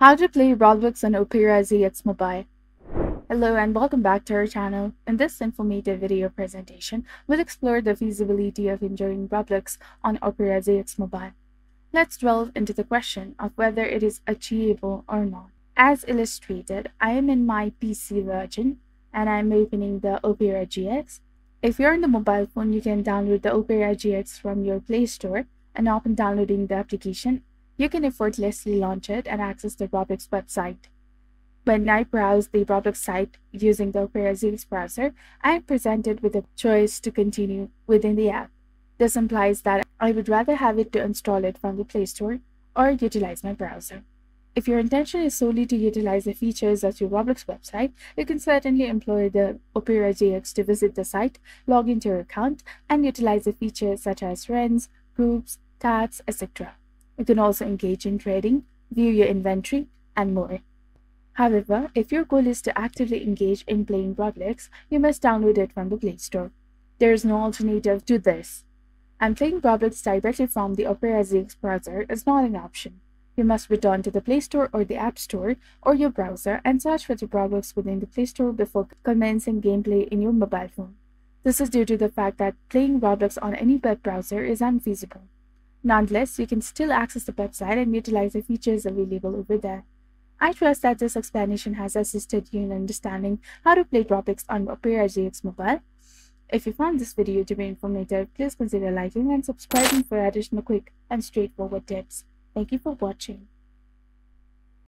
How to play Roblox on Opera GX mobile. Hello and welcome back to our channel. In this informative video presentation, we'll explore the feasibility of enjoying Roblox on Opera GX mobile. Let's delve into the question of whether it is achievable or not. As illustrated, I am in my PC version and I'm opening the Opera GX. If you're on the mobile phone, you can download the Opera GX from your Play Store, and upon downloading the application, you can effortlessly launch it and access the Roblox website. When I browse the Roblox site using the Opera GX browser, I am presented with a choice to continue within the app. This implies that I would rather have it to install it from the Play Store or utilize my browser. If your intention is solely to utilize the features of your Roblox website, you can certainly employ the Opera GX to visit the site, log into your account, and utilize the features such as friends, groups, tabs, etc. You can also engage in trading, view your inventory, and more. However, if your goal is to actively engage in playing Roblox, you must download it from the Play Store. There is no alternative to this, and playing Roblox directly from the Opera GX browser is not an option. You must return to the Play Store or the App Store or your browser and search for the Roblox within the Play Store before commencing gameplay in your mobile phone. This is due to the fact that playing Roblox on any web browser is unfeasible. Nonetheless, you can still access the website and utilize the features available over there. I trust that this explanation has assisted you in understanding how to play Roblox on Opera GX mobile. If you found this video to be informative, please consider liking and subscribing for additional quick and straightforward tips. Thank you for watching.